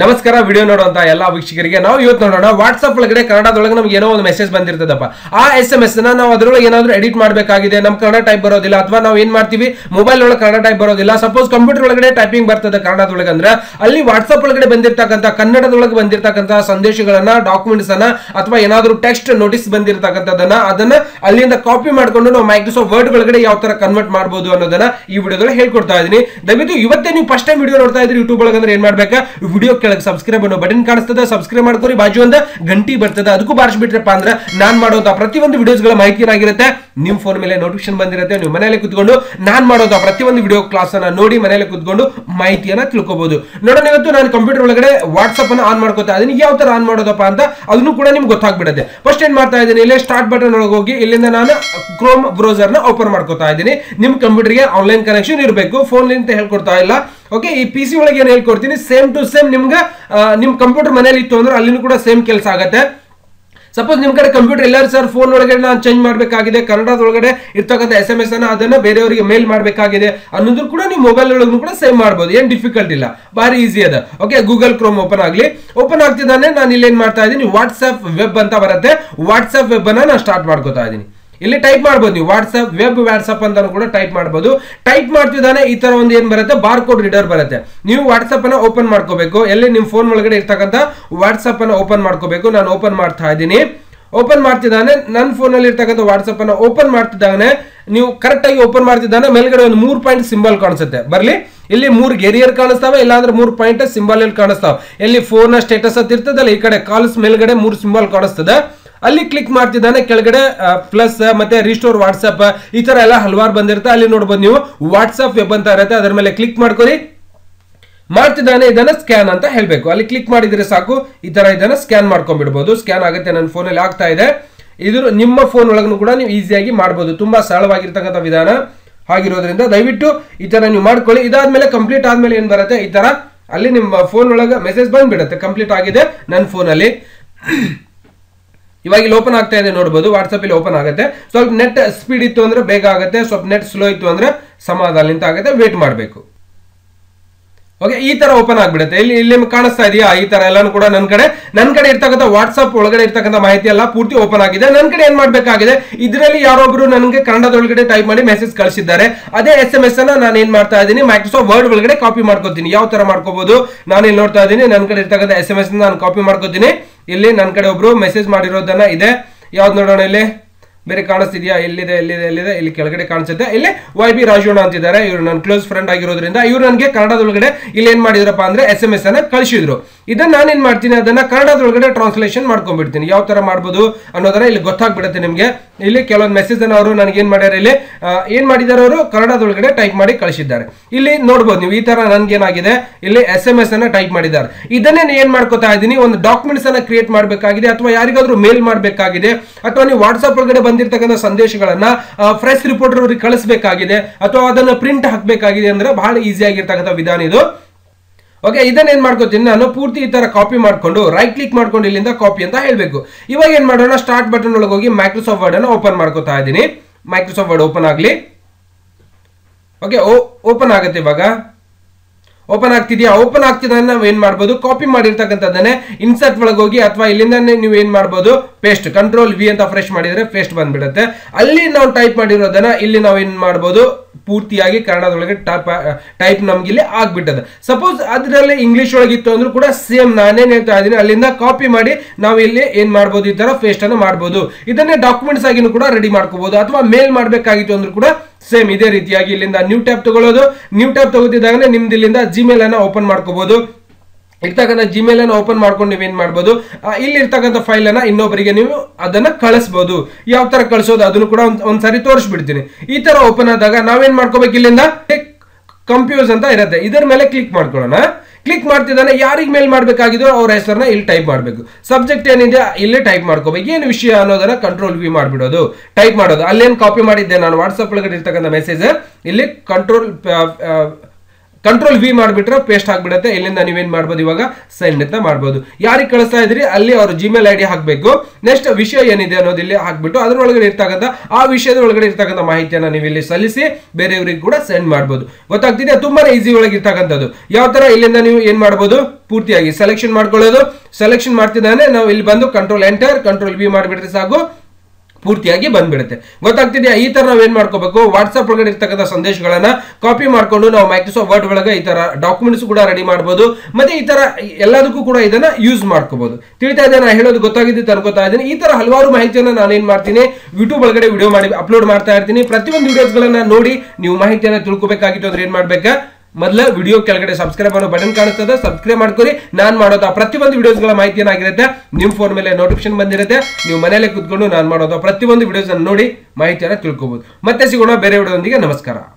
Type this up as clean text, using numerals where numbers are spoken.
ನಮಸ್ಕಾರ ವಿಡಿಯೋ ನೋಡುವಂತ ಎಲ್ಲಾ ವೀಕ್ಷಕರಿಗೆ ನಾವು ಇವತ್ತು ನೋಡೋಣ ವಾಟ್ಸಆಪ್ ಒಳಗಡೆ ಕನ್ನಡದೊಳಗೆ ನಮಗೆ ಏನೋ ಒಂದು ಮೆಸೇಜ್ ಬಂದಿರ್ತದಪ್ಪ ಆ ಎಸ್ಎಂಎಸ್ ಅನ್ನು ನಾವು ಅದರೊಳಗೆ ಏನಾದರೂ ಎಡಿಟ್ ಮಾಡಬೇಕಾಗಿದೆ ನಮ್ಮ ಕನ್ನಡ ಟೈಪ್ ಬರೋದಿಲ್ಲ ಅಥವಾ ನಾವು ಏನು ಮಾಡ್ತೀವಿ ಮೊಬೈಲ್ ಒಳಗೆ ಕನ್ನಡ ಟೈಪ್ ಬರೋದಿಲ್ಲ ಸಪೋಸ್ ಕಂಪ್ಯೂಟರ್ ಒಳಗಡೆ ಟೈಪಿಂಗ್ ಬರ್ತದೆ ಕನ್ನಡದೊಳಗೆ ಅಂದ್ರೆ ಅಲ್ಲಿ ವಾಟ್ಸಆಪ್ ಒಳಗಡೆ ಬಂದಿರತಕ್ಕಂತ ಕನ್ನಡದೊಳಗೆ ಬಂದಿರತಕ್ಕಂತ ಸಂದೇಶಗಳನ್ನು ಡಾಕ್ಯುಮೆಂಟ್ಸ್ ಅನ್ನು ಅಥವಾ ಏನಾದರೂ ಟೆಕ್ಸ್ಟ್ ನೋಟಿಸ್ ಬಂದಿರತಕ್ಕಂತದನ್ನ ಅದನ್ನ ಅಲ್ಲಿಂದ ಕಾಪಿ ಮಾಡ್ಕೊಂಡು ನಾವು ಮೈಕ್ರೋಸಾಫ್ಟ್ ವರ್ಡ್ ಒಳಗಡೆ ಯಾವ ತರ ಕನ್ವರ್ಟ್ ಮಾಡಬಹುದು ಅನ್ನೋದನ್ನ ಈ ವಿಡಿಯೋದಲ್ಲಿ ಹೇಳ್ಕೊಡ್ತಾ ಇದೀನಿ ದಯವಿಟ್ಟು ಇವತ್ತೇ ನೀವು ಫಸ್ಟ್ ಟೈಮ್ ವಿಡಿಯೋ ನೋಡ್ತಾ ಇದ್ರೆ YouTube ಒಳಗೆ ಅಂದ್ರೆ ಏನು ಮಾಡಬೇಕು ವಿಡಿಯೋ सब्सक्राइब बटन का सब्सक्राइब बाजू घंटी बरतद अदू बारिश्रेप ना प्रति वीडियो महिति फोन मेले नोटिफिकेशन बंद मन कूद प्रति वीडियो क्लास नो मन कूद महित नोड़ो ना कंप्यूटर वाट्सएप आनी यार आन अदूम गोते फस्ट स्टार्ट बटन इतना क्रोम ब्रौसर न ओपन निम कंप्यूटर के ऑनलाइन कनेक्शन फोन हेल्कोता ओके पीसी ಒಳಗೆ ಹೇಳ್ಕೊಡ್ತೀನಿ सेम टू सेम ನಿಮಗೆ ನಿಮ್ಮ ಕಂಪ್ಯೂಟರ್ ಮನೆಯಲ್ಲಿ ಇತ್ತು ಅಂದ್ರೆ ಅಲ್ಲಿನೂ ಕೂಡ ಸೇಮ್ ಕೆಲಸ ಆಗುತ್ತೆ सपोज निम्म कड़े कंप्यूटर इल्ल सर फोन ओळगडे नानु चेंज माडबेकागिदे कन्नडद ओळगडे इरतक्कंत एसएमएस अन्नु अदन्न बेरेयवरिगे मेल माडबेकागिदे अन्नोदु कूड नीवु मोबाइल ओळगू कूड सेव माडबहुदु एनु डिफिकल्ट इल्ल बारी ईजी अद ओके गूगल क्रोम ओपन आगली ओपन आगतिदाने नानु इल्ल एनु माड्ता इदीनि वाट्सआप वेब अंत बरुत्ते वाट्सआप वेब अन्नु नानु स्टार्ट माड्कोता इदीनि इल्ली टाइप माडबहुदु वाट्सआप वेब वाट्सआप अंत कूड टाइप माडबहुदु टाइप माड्तिदाने ई तर ओंदु एनु बरुत्ते बार्कोड रीडर बरुत्ते नीवु वाट्सआप अन्नु ओपन माड्कोबेकु एल्ली निम्म फोन ओळगडे इरतक्कंत वाट्सआप अन्नु ओपन माड्कोबेकु नानु ओपन माड्ता इदीनि ओपन माड्तिदाने नन्न फोन अल्लि इरतक्कंत वाट्सआप अन्नु ओपन माड्तिदाने नीवु करेक्ट आगि ओपन माड्तिदाने मेलगडे ओंदु 3 पॉइंट सिंबल काणुत्ते बरली इल्ली 3 गेरियर काणुस्तावे इल्लांद्रे 3 पॉइंट सिंबल इल्लि काणुस्तावे इल्ली फोन ನ ಸ್ಟೇಟಸ್ ಅಂತ ಇರ್ತದಲ್ಲ ಈ ಕಡೆ ಕಾಲ್ಸ್ ಮೇಲ್ಗಡೆ 3 ಸಿಂಬಲ್ ಕಾಣಿಸ್ತದೆ अल्ली क्लिक केळगडे प्लस मत्ते रिस्टोर वाट्सएप ई तर एल्ल हलवार बंदिरुत्ते अल्ली नोडबहुदु नीवु वाट्सएप वेब अंत इरुत्ते अदर मेले क्लिक माड्कोळ्ळि माड्तिदाने इदन्न स्क्यान अंत हेळबेकु अल्ली क्लिक माडिद्रे साकु ई तर इदन्न स्क्यान माड्कोंड बिडबहुदु स्क्यान आगुत्ते नन्न फोन अल्लि आग्ता इदे इदु निम्म फोन ओळगू कूड नीवु ईसियागि माडबहुदु तुम्बा सरळवागिरतक्कंत विधान हागिरोद्रिंद दयविट्टु ई तर नीवु माड्कोळ्ळि इदाद मेले कंप्लीट आदमेले एनु बरुत्ते ई तर अल्ली निम्म फोन ओळगे मेसेज बंदुबिडुत्ते कंप्लीट आगिदे नन्न फोन अल्लि इवागि ओपन आगता है नोडबहुदु वाट्सएप इल्लि ओपन आगुत्ते स्वल्प नेट स्पीड इत्तु अंद्रे बेग आगुत्ते स्वल्प नेट स्लो इत्तु अंद्रे समाधानलिंत आगुत्ते वेट माडबेकु ओके ई ತರ ಓಪನ್ ಆಗಿಬಿಡುತ್ತೆ ಇಲ್ಲಿ ಇಲ್ಲಿ ನಿಮಗೆ ಕಾಣಿಸ್ತಾ ಇದೆಯಾ ಈ ತರ ಎಲ್ಲಾನು ಕೂಡ ನನ್ನ ಕಡೆ ಇರ್ತಕ್ಕಂತ ವಾಟ್ಸಆಪ್ ಒಳಗಡೆ ಇರ್ತಕ್ಕಂತ ಮಾಹಿತಿ ಎಲ್ಲ ಪೂರ್ತಿ ಓಪನ್ ಆಗಿದೆ ನನ್ನ ಕಡೆ ಏನು ಮಾಡಬೇಕಾಗಿದೆ ಇದರಲ್ಲಿ ಯಾರೊಬ್ಬರು ನನಗೆ ಕನ್ನಡದೊಳಗಡೆ ಟೈಪ್ ಮಾಡಿ ಮೆಸೇಜ್ ಕಳಿಸಿದ್ದಾರೆ ಅದೇ ಎಸ್ಎಂಎಸ್ ಅನ್ನು ನಾನು ಏನು ಮಾಡ್ತಾ ಇದೀನಿ ಮೈಕ್ರೋಸಾಫ್ಟ್ ವರ್ಡ್ ಒಳಗಡೆ ಕಾಪಿ ಮಾಡ್ಕೊತೀನಿ ಯಾವ ತರ ಮಾಡ್ಕೊಬಹುದು ನಾನು ಇಲ್ಲಿ ನೋಡ್ತಾ ಇದೀನಿ ನನ್ನ ಕಡೆ ಇರ್ತಕ್ಕಂತ ಎಸ್ಎಂಎಸ್ ಅನ್ನು ನಾನು ಕಾಪಿ ಮಾಡ್ಕೊತೀನಿ ಇಲ್ಲಿ ನನ್ನ ಕಡೆ ಒಬ್ಬರು ಮೆಸೇಜ್ ಮಾಡಿರೋದನ್ನ ಇದೆ ಯಾವುದು ನೋಡೋಣ ಇಲ್ಲಿ ಬೇರೆ ಕಾಣಿಸ್ತಿದ್ಯಾ ಎಲ್ಲಿದೆ ಎಲ್ಲಿದೆ ಎಲ್ಲಿದೆ ಇಲ್ಲಿ ಕೆಳಗಡೆ ಕಾಣಿಸುತ್ತೆ ಇಲ್ಲಿ YB ರಾಜೋಣ ಅಂತ ಇದ್ದಾರೆ ಇವರು ನನ್ನ ಕ್ಲೋಸ್ ಫ್ರೆಂಡ್ ಆಗಿರೋದ್ರಿಂದ ಇವರು ನನಗೆ ಕನ್ನಡದೊಳಗಡೆ ಇಲ್ಲಿ ಏನು ಮಾಡಿದ್ರಪ್ಪ ಅಂದ್ರೆ SMS ಅನ್ನು ಕಳಿಸಿದ್ರು ಇದನ್ನ ನಾನು ಏನು ಮಾಡ್ತೀನಿ ಅದನ್ನ ಕನ್ನಡದೊಳಗಡೆ ಟ್ರಾನ್ಸ್ಲೇಷನ್ ಮಾಡ್ಕೊಂಡು ಬಿಡ್ತೀನಿ ಯಾವ ತರ ಮಾಡಬಹುದು ಅನ್ನೋದರ ಇಲ್ಲಿ ಗೊತ್ತಾಗ್ಬಿಡುತ್ತೆ ನಿಮಗೆ ಇಲ್ಲಿ ಕೆಲವೊಂದು ಮೆಸೇಜ್ ಅನ್ನು ಅವರು ನನಗೆ ಏನು ಮಾಡ್ಯಾರ ಇಲ್ಲಿ ಏನು ಮಾಡಿದಾರ ಅವರು ಕನ್ನಡದೊಳಗಡೆ ಟೈಪ್ ಮಾಡಿ ಕಳಿಸಿದ್ದಾರೆ ಇಲ್ಲಿ ನೋಡಬಹುದು ನೀವು ಈ ತರ ನನಗೆ ಏನಾಗಿದೆ ಇಲ್ಲಿ SMS ಅನ್ನು ಟೈಪ್ ಮಾಡಿದ್ದಾರೆ ಇದನ್ನ ನಾನು ಏನು ಮಾಡ್ಕೊತಾ ಇದೀನಿ ಒಂದು ಡಾಕ್ಯುಮೆಂಟ್ಸ್ ಅನ್ನು ಕ್ರಿಯೇಟ್ ಮಾಡಬೇಕಾಗಿದೆ ಅಥವಾ ಯಾರಿಗಾದರೂ ಮೇಲ್ ಮಾಡಬೇಕಾಗಿದೆ ಅಥವಾ ನೀವು WhatsApp ಒಳಗಡೆ संदेश फ्रेश रिपोर्टर कल अथवा प्रिंट हाकबेकागिदे बहुत ईजी आगिरतक्कंत विधान ओके ನಾನು ಪೂರ್ತಿ ಈ ತರ ಕಾಪಿ ಮಾಡ್ಕೊಂಡು ರೈಟ್ ಕ್ಲಿಕ್ ಮಾಡ್ಕೊಂಡು ಇಲ್ಲಿಂದ ಕಾಪಿ ಅಂತ ಹೇಳಬೇಕು ಇವಾಗ ಏನು ಮಾಡೋಣ ಸ್ಟಾರ್ಟ್ ಬಟನ್ ಒಳಗೆ ಹೋಗಿ ಮೈಕ್ರೋಸಾಫ್ಟ್ ವರ್ಡ್ ಅನ್ನು ಓಪನ್ ಮಾಡ್ಕೊತಾ ಇದೀನಿ ಮೈಕ್ರೋಸಾಫ್ಟ್ ವರ್ಡ್ ಓಪನ್ ಆಗಲಿ ಓಕೆ ಓಪನ್ ಆಗುತ್ತೆ ಇವಾಗ ಓಪನ್ ಆಗ್ತಿದ್ಯಾ ಓಪನ್ ಆಗ್ತಿದ್ರೆ ನಾವು ಏನು ಮಾಡಬಹುದು ಕಾಪಿ ಮಾಡಿರ್ತಕ್ಕಂತದನ್ನೇ ಇನ್ಸರ್ಟ್ ಒಳಗೆ ಹೋಗಿ ಅಥವಾ ಇಲ್ಲಿಂದಾನೇ ನೀವು ಏನು ಮಾಡಬಹುದು ಪೇಸ್ಟ್ ಕಂಟ್ರೋಲ್ ವಿ ಅಂತ ಫ್ರೆಶ್ ಮಾಡಿದ್ರೆ ಪೇಸ್ಟ್ ಬಂದ್ಬಿಡುತ್ತೆ ಅಲ್ಲಿ ನಾವು ಟೈಪ್ ಮಾಡಿರೋದನ್ನ ಇಲ್ಲಿ ನಾವು ಏನು ಮಾಡಬಹುದು ಪೂರ್ತಿಯಾಗಿ ಕನ್ನಡದೊಳಗೆ ಟೈಪ್ ನಮಗೆ ಇಲ್ಲಿ ಆಗ್ಬಿಟ್ಟಿದೆ ಸಪೋಸ್ ಅದರಲ್ಲಿ ಇಂಗ್ಲಿಷ್ ಒಳಗೆ ಇತ್ತು ಅಂದ್ರೂ ಕೂಡ ಸೇಮ್ ನಾನೇನ್ ಹೇಳ್ತಾ ಇದೀನಿ ಅಲ್ಲಿಂದ ಕಾಪಿ ಮಾಡಿ ನಾವು ಇಲ್ಲಿ ಏನು ಮಾಡಬಹುದು ಈ ತರ ಪೇಸ್ಟ್ ಅನ್ನು ಮಾಡಬಹುದು ಇದನ್ನೇ ಡಾಕ್ಯುಮೆಂಟ್ಸ್ ಆಗಿನೂ ಕೂಡ ರೆಡಿ ಮಾಡ್ಕೋಬಹುದು ಅಥವಾ ಮೇಲ್ ಮಾಡಬೇಕಾಗಿತ್ತು ಅಂದ್ರೂ ಕೂಡ सेम इदे रीतियागि इल्लिंद न्यू टैब तगोळ्ळोदु न्यू टैब तगोतिदागने निम्मदु इल्लिंद जीमेल अन्न ओपन माड्कोबहुदु इरतक्कंत जीमेल अन्न ओपन माड्कोंडु नीवु एनु माडबहुदु इल्लि इरतक्कंत फाइल अन्न इन्नोब्बरिगे नीवु अदन्न कळिसबहुदु याव ತರ ಕಳಿಸೋದು ಅದನ್ನು ಕೂಡ ಒಂದು ಸಾರಿ ತೋರಿಸ್ಬಿಡ್ತೀನಿ ಈ ತರ ಓಪನ್ ಆದಾಗ ನಾವು ಏನು ಮಾಡ್ಕೋಬೇಕು ಇಲ್ಲಿಂದ ಕಂಪ್ಯೂಸ್ ಅಂತ ಇರುತ್ತೆ ಇದರ ಮೇಲೆ ಕ್ಲಿಕ್ ಮಾಡ್ಕೊಳ್ಳೋಣ ಕ್ಲಿಕ್ ಮಾಡ್ತಿದಾನೆ ಯಾರಿಗೆ ಮೇಲ್ ಮಾಡಬೇಕಾಗಿದೋ ಅವರ ಹೆಸರನ್ನ ಇಲ್ಲಿ ಟೈಪ್ ಮಾಡಬೇಕು ಸಬ್ಜೆಕ್ಟ್ ಏನಿದೆ ಇಲ್ಲಿ ಟೈಪ್ ಮಾಡ್ಕೋಬೇಕು ಏನು ವಿಷಯ ಅನ್ನೋದನ್ನ ಕಂಟ್ರೋಲ್ ವಿ ಮಾಡಿಬಿಡೋದು ಟೈಪ್ ಮಾಡೋದು ಅಲ್ಲೇನ್ ಕಾಪಿ ಮಾಡಿದ್ದೆ ನಾನು ವಾಟ್ಸಆಪ್ ಒಳಗಡೆ ಇರ್ತಕ್ಕಂತ ಮೆಸೇಜ್ ಇಲ್ಲಿ ಕಂಟ್ರೋಲ್ कंट्रोल वी ಮಾಡಿಬಿಟ್ರೆ पेस्ट ಆಗಿಬಿಡುತ್ತೆ ಇಲ್ಲಿಂದ ನೀವು ಏನು ಮಾಡಬಹುದು ಇವಾಗ ಸೆಂಡ್ ಅಂತ ಮಾಡಬಹುದು ಯಾರಿಗೆ ಕಳಿಸ್ತಾ ಇದ್ದೀರಿ ಅಲ್ಲಿ ಅವರ Gmail ಐಡಿ ಹಾಕಬೇಕು ನೆಕ್ಸ್ಟ್ ವಿಷಯ ಏನಿದೆ ಅನ್ನೋದು ಇಲ್ಲಿ ಹಾಕಿಬಿಟ್ಟು ಅದರೊಳಗೆ ಇರ್ತಕ್ಕಂತ ಆ ವಿಷಯದ ಒಳಗಡೆ ಇರ್ತಕ್ಕಂತ ಮಾಹಿತಿಯನ್ನು ನೀವು ಇಲ್ಲಿ ಸಲ್ಲಿಸಿ ಬೇರೆಯವರಿಗೆ ಕೂಡ ಸೆಂಡ್ ಮಾಡಬಹುದು ಗೊತ್ತಾಗ್ತಿದೆ ತುಂಬಾನೇ ಈಜಿ ಒಳಗೆ ಇರ್ತಕ್ಕಂತದ್ದು ಯಾವ ತರ ಇಲ್ಲಿಂದ ನೀವು ಏನು ಮಾಡಬಹುದು ಪೂರ್ತಿಯಾಗಿ ಸೆಲೆಕ್ಷನ್ ಮಾಡ್ಕೊಳ್ಳೋದು ಸೆಲೆಕ್ಷನ್ ಮಾಡ್ತಿದಾನೆ ನಾವು ಇಲ್ಲಿ ಬಂದು ಕಂಟ್ರೋಲ್ ಎಂಟರ್ ಕಂಟ್ರೋಲ್ ವಿ ಮಾಡಿಬಿಟ್ರೆ ಸಾಕು ಪೂರ್ತಿಯಾಗಿ ಬಂದ್ಬಿಡುತ್ತೆ ಗೊತ್ತಾಗ್ತಿದೆ ಈ ತರ ನಾವು ಏನು ಮಾಡ್ಕೊಬೇಕು WhatsApp ಒಳಗಡೆ ಇರತಕ್ಕಂತ ಸಂದೇಶಗಳನ್ನು ಕಾಪಿ ಮಾಡ್ಕೊಂಡು ನಾವು Microsoft Word ಒಳಗೆ ಈ ತರ ಡಾಕ್ಯುಮೆಂಟ್ಸ್ ಕೂಡ ರೆಡಿ ಮಾಡಬಹುದು ಮತ್ತೆ ಈ ತರ ಎಲ್ಲದಕ್ಕೂ ಕೂಡ ಇದನ್ನ ಯೂಸ್ ಮಾಡ್ಕೊಬಹುದು ತಿಳಿತಾ ಇದೆ ನಾನು ಹೇಳೋದು ಗೊತ್ತಾಗಿದೆ ತರ್ಕೋತಾ ಇದೀನಿ ಈ ತರ ಹಲವಾರು ಮಾಹಿತಿಯನ್ನು ನಾನು ಏನು ಮಾಡ್ತೀನಿ YouTube ಒಳಗಡೆ ವಿಡಿಯೋ ಮಾಡಿ ಅಪ್ಲೋಡ್ ಮಾಡ್ತಾ ಇರ್ತೀನಿ ಪ್ರತಿಯೊಂದು ವಿಡಿಯೋಸ್ಗಳನ್ನು ನೋಡಿ ನೀವು ಮಾಹಿತಿಯನ್ನು ತಿಳ್ಕೊಬೇಕಾಗಿತ್ತು ಅಂದ್ರೆ ಏನು ಮಾಡಬೇಕು ಮೊದಲ ವಿಡಿಯೋ ಕೆಳಗಡೆ ಸಬ್ಸ್ಕ್ರೈಬ್ ಅನ್ನೋ ಬಟನ್ ಕಾಣುತ್ತದೆ ಸಬ್ಸ್ಕ್ರೈಬ್ ಮಾಡ್ಕೊಳ್ಳಿ ನಾನು ಮಾಡೋದು ಪ್ರತಿಯೊಂದು ವಿಡಿಯೋಗಳ ಮಾಹಿತಿ ಏನಾಗಿರುತ್ತೆ ನಿಮ್ಮ ಫೋನ್ ಮೇಲೆ ನೋಟಿಫಿಕೇಶನ್ ಬಂದಿರುತ್ತೆ ನೀವು ಮನೆಯಲ್ಲೇ ಕೂತ್ಕೊಂಡು ನಾನು ಮಾಡೋದು ಪ್ರತಿಯೊಂದು ವಿಡಿಯೋಗಳನ್ನು ನೋಡಿ ಮಾಹಿತಿಯನ್ನು ತಿಳ್ಕೊಬಹುದು ಮತ್ತೆ ಸಿಗೋಣ ಬೇರೆ ವಿಡಿಯೋದೊಂದಿಗೆ ನಮಸ್ಕಾರ